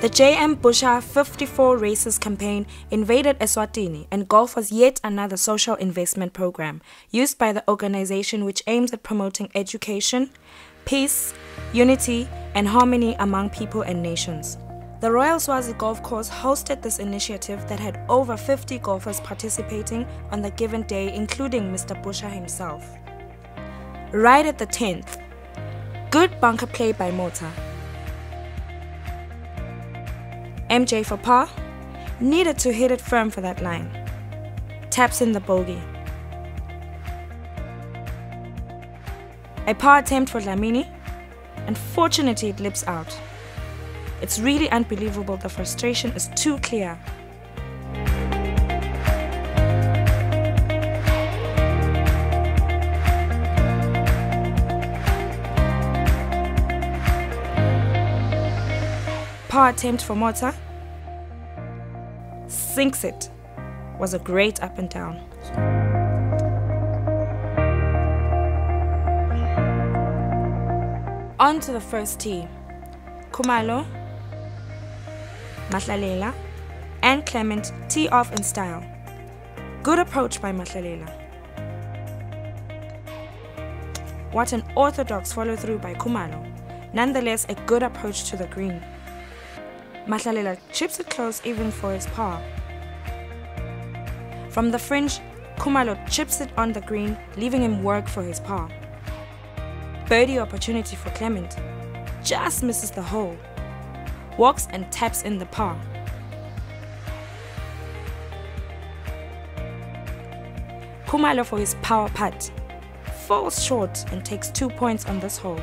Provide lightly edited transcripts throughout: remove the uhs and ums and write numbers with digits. The J.M. Busha 54 Races campaign invaded Eswatini, and golf was yet another social investment program used by the organization, which aims at promoting education, peace, unity, and harmony among people and nations. The Royal Swazi Golf Course hosted this initiative that had over 50 golfers participating on the given day, including Mr. Busha himself. Right at the 10th, good bunker play by Mota. MJ for par, needed to hit it firm for that line. Taps in the bogey. A par attempt for Dlamini, unfortunately it lips out. It's really unbelievable, the frustration is too clear. Par attempt for Mota, sinks it. Was a great up and down. On to the first tee. Kumalo, Matlalela and Clement tee off in style. Good approach by Matlalela. What an orthodox follow through by Kumalo. Nonetheless, a good approach to the green. Matlalela chips it close even for his par. From the fringe, Kumalo chips it on the green, leaving him work for his par. Birdie opportunity for Clement. Just misses the hole. Walks and taps in the par. Kumalo for his power putt. Falls short and takes 2 points on this hole.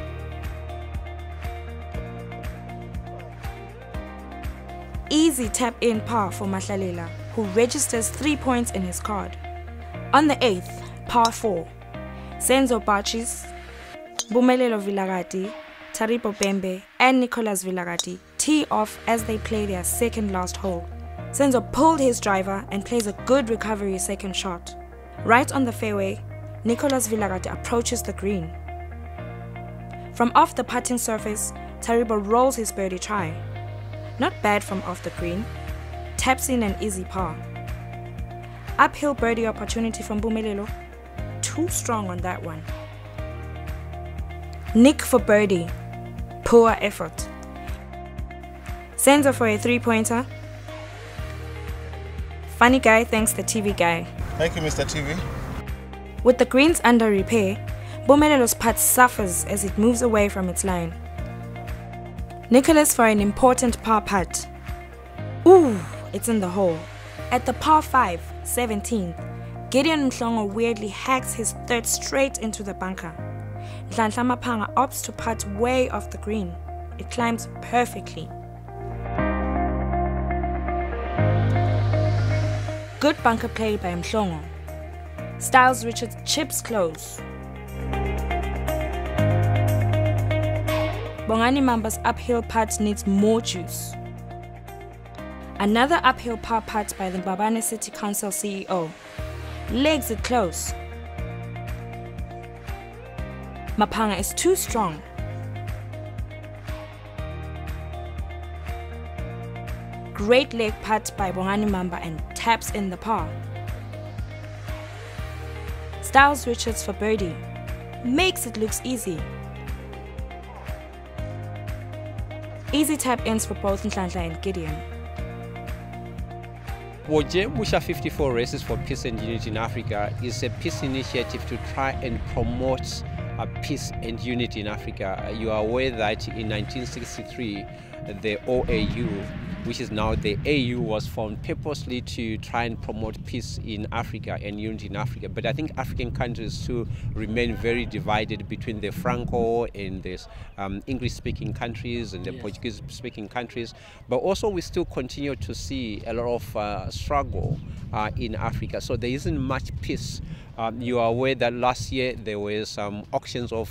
Easy tap-in par for Matlalela, who registers 3 points in his card. On the 8th, par 4, Senzo Bachis, Bumelelo Villarati, Taripo Bembe and Nicolas Villarati tee off as they play their second last hole. Senzo pulled his driver and plays a good recovery second shot. Right on the fairway, Nicolas Villarati approaches the green. From off the putting surface, Taripo rolls his birdie try. Not bad from off the green, taps in an easy par. Uphill birdie opportunity from Bumelelo, too strong on that one. Nick for birdie, poor effort. Senzo for a three-pointer. Funny guy thanks the TV guy. Thank you, Mr. TV. With the greens under repair, Bumelelo's putt suffers as it moves away from its line. Nicholas for an important par putt. Ooh, it's in the hole. At the par 5, 17th, Gideon Mhlongo weirdly hacks his third straight into the bunker. Nhlanhla Maphanga opts to putt way off the green. It climbs perfectly. Good bunker play by Mhlongo. Styles Richards chips close. Bongani Mamba's uphill putt needs more juice. Another uphill par putt by the Mbabane City Council CEO. Legs it close. Maphanga is too strong. Great leg putt by Bongani Mamba and taps in the par. Styles Richards for birdie. Makes it look easy. Easy tap-ins for both Nhlanhla and Gideon. J.M. Busha 54 Races for Peace and Unity in Africa is a peace initiative to try and promote peace and unity in Africa. You are aware that in 1963, the OAU, which is now the AU, was formed purposely to try and promote peace in Africa and unity in Africa. But I think African countries too remain very divided between the Franco and the English-speaking countries and the Portuguese-speaking countries. But also we still continue to see a lot of struggle in Africa. So there isn't much peace. You are aware that last year there were some auctions of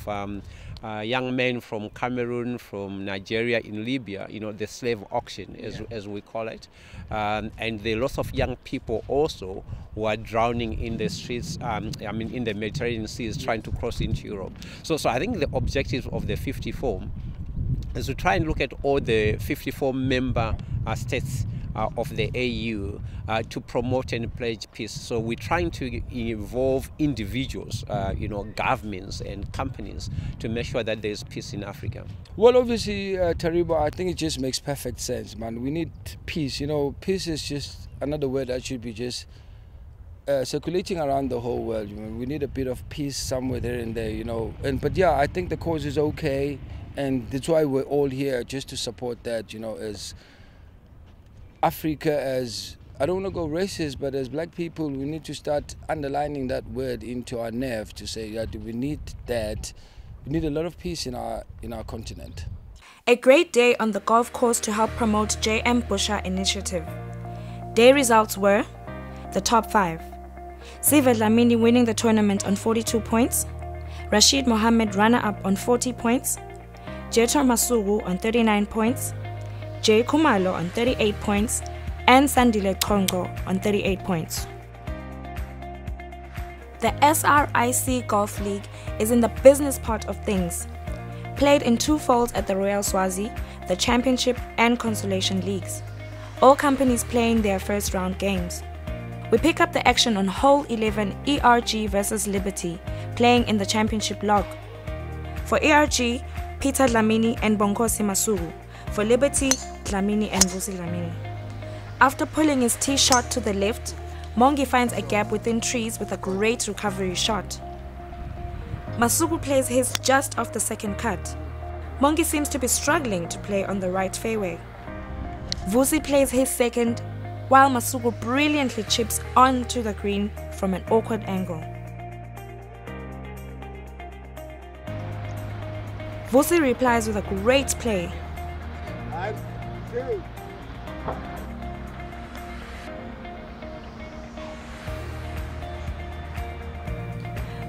young men from Cameroon, from Nigeria, in Libya, you know, the slave auction, as we call it. And there are lots of young people also who are drowning in the streets, in the Mediterranean seas, trying to cross into Europe. So I think the objective of the 54 as we try and look at all the 54 member states of the AU to promote and pledge peace. So we're trying to involve individuals, governments and companies to make sure that there's peace in Africa. Well, obviously, Taribo, I think it just makes perfect sense, man. We need peace. You know, peace is just another word that should be just circulating around the whole world. You know, we need a bit of peace somewhere there and there, you know. But yeah, I think the cause is okay, and that's why we're all here, just to support that, you know, as Africa, as, I don't want to go racist, but as black people, we need to start underlining that word into our nerve to say that we need that. We need a lot of peace in our continent. A great day on the golf course to help promote J.M. Busha initiative. Day results were the top 5. Ziva Dlamini winning the tournament on 42 points, Rashid Mohammed runner-up on 40 points, Jetor Masugu on 39 points, Jay Kumalo on 38 points, and Sandile Kongo on 38 points. The SRIC Golf League is in the business part of things, played in two folds at the Royal Swazi, the Championship and Consolation Leagues, all companies playing their first round games. We pick up the action on hole 11 ERG versus Liberty, playing in the championship log. For ERG, Peter Dlamini and Bonkosi Masugu. For Liberty, Dlamini and Vusi Dlamini. After pulling his tee shot to the left, Mongi finds a gap within trees with a great recovery shot. Masugu plays his just off the second cut. Mongi seems to be struggling to play on the right fairway. Vusi plays his second, while Masugu brilliantly chips onto the green from an awkward angle. Vusi replies with a great play.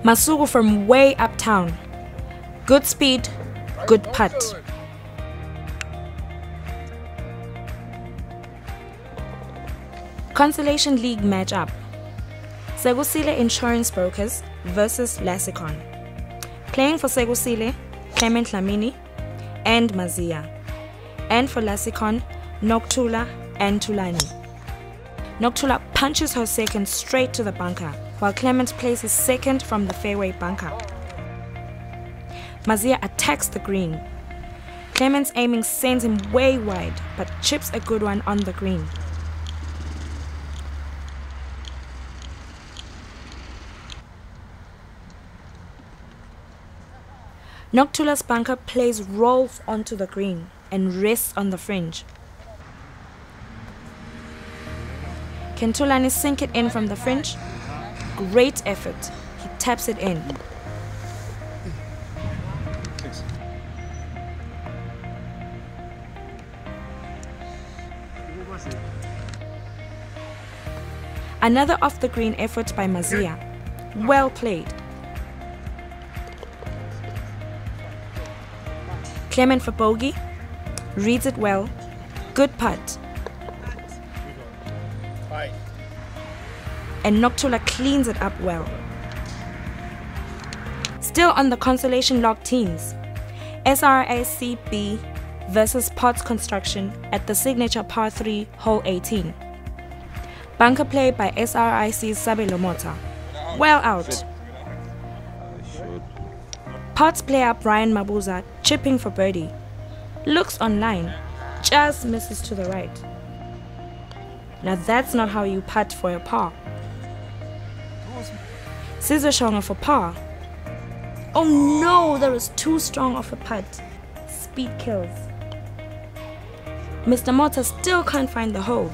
Masugu from way uptown. Good speed, good putt. Consolation League match-up. Segusile Insurance Brokers versus Lesikhon. Playing for Segusile, Clement Dlamini and Mazia. And for Lesikhon, Noctula and Tulani. Noctula punches her second straight to the bunker, while Clement plays his second from the fairway bunker. Mazia attacks the green. Clement's aiming sends him way wide, but chips a good one on the green. Noctula's bunker plays rolls onto the green and rests on the fringe. Can Tulani sink it in from the fringe? Great effort. He taps it in. Thanks. Another off the green effort by Mazia. Well played. Clement for bogey, reads it well, good putt. And Noctula cleans it up well. Still on the consolation log teams, SRICB versus Potts Construction at the signature par 3 hole 18. Bunker play by SRIC's Sabelo Mota. Well out. Potts player Brian Mabuza chipping for birdie. Looks online, just misses to the right. Now that's not how you putt for a par. Scissor Shong off a par. Oh no, that was too strong of a putt. Speed kills. Mr. Mota still can't find the hole.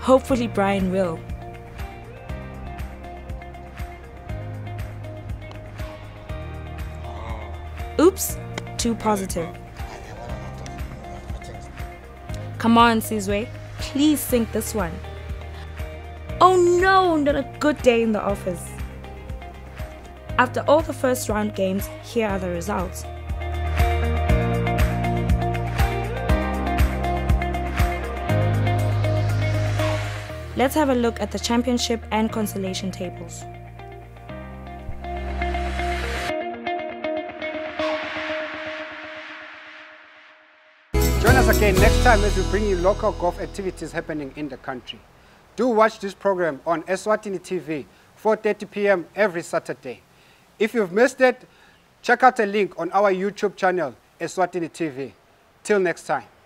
Hopefully Brian will. Oops, too positive. Come on, Sizwe, please sink this one. Oh no, not a good day in the office. After all the first round games, here are the results. Let's have a look at the championship and consolation tables. us again next time as we bring you local golf activities happening in the country. Do watch this program on Eswatini TV, 4:30 p.m. every Saturday. If you've missed it, check out the link on our YouTube channel, Eswatini TV. Till next time.